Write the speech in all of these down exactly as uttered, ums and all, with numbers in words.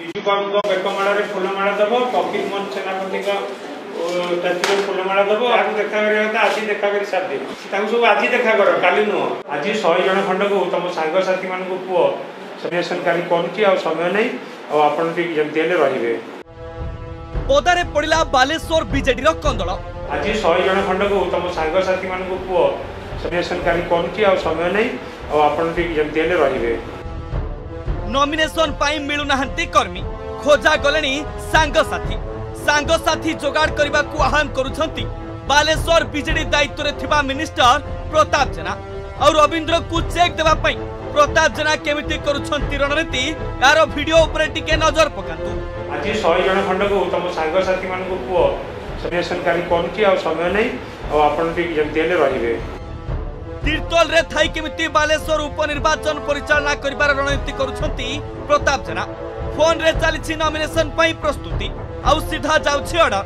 निजु बाबू बेकमाड़ फुलमाला दब कपिल मोहन सेनापति फुलमाला दब आज देखा करता आज देखा कर साथ सब आज देखा कर काली नुह आज शहे जन खंड को तुम सांगसाथी मान पुओ सजेसन खाली करय नहीं रे पदारे पड़ा बालेश्वर बीजेडी कंदल आज शहे जन खंड को तुम सांगसाथी मान पुओ सजेसन खाली करय नहीं रे नॉमिनेशन पाई मिलु नहंती कर्मी खोजा गले सांगसाथी सांगसाथी जोगाड़ करने को आह्वान करुछंती बालेश्वर बीजेडी दायित्व रे थिबा मिनिस्टर प्रताप जेना और रवींद्र को चेक देवा पई प्रताप जेना केमिति करुछंती रणनीति यार वीडियो ऊपर टिके नजर पकातु आज शहे जन खंड को तुम सांगसाथी मान को सजेशन खाली करय नहीं रे तीर्तोल रे थाई केमिति बालेश्वर उपनिर्वाचन परिचालना करिबार रणनीति करुछंती प्रताप जेना फोन रे चली नॉमिनेशन पाई प्रस्तुति आउ सीधा जाउछि ऑर्डर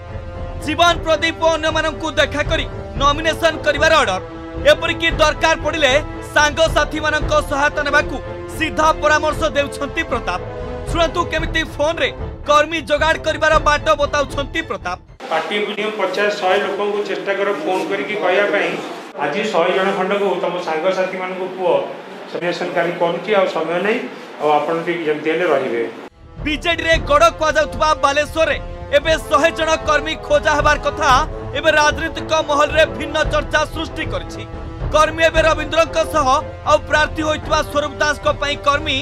जीवन प्रदीप और अन्य माननकु देखा करी नॉमिनेशन करिबार ऑर्डर एपरिकि दरकार पड़िले सांग साथी माननक सहायता नेबाकु सीधा परामर्श देउछंती प्रताप सुनतु केमिति फोन रे कर्मी जोगाड़ करिबार बाट बताउछंती प्रताप पार्टी को पचास सौ लोक को चेष्टा कर फोन करके कहवाई आज शहे जन खंड को तुम सांगसाथी मान पुओ सजेसन खाली करय नहीं रे बीजेडी रे गड़ कहुवा बालेश्वर एवं शहे जन कर्मी खोजा हबार कथा एवं राजनीतिक महल रे भिन्न चर्चा सृष्टि करछि कर्मी एवं रवींद्र और प्रार्थी होइतवा स्वरूप दास कर्मी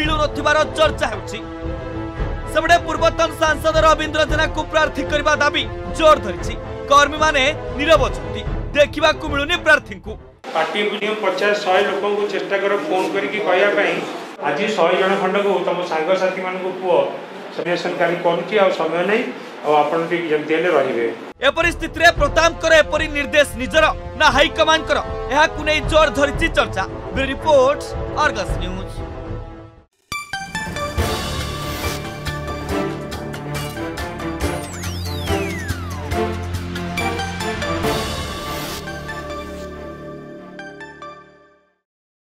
मिलु नथिबार चर्चा हेउछि सबडे पूर्वतन सांसद रवींद्र जेना को प्रार्थी करबा दाबी जोर धरिछि कर्मी माने नीरव छथि देखा मिलूनी प्रार्थी को पार्टी को पचास शहे लोक को चेष्टा कर फोन करके कहवाई आज शहे जन खंड को तुम सांगसाथी मान पुओ सजेसन खाली करय नहीं रे एपरी स्थित प्रताप एपरी निर्देश निजर ना हाईकमांड जोर धरी चर्चा। Report Argus news.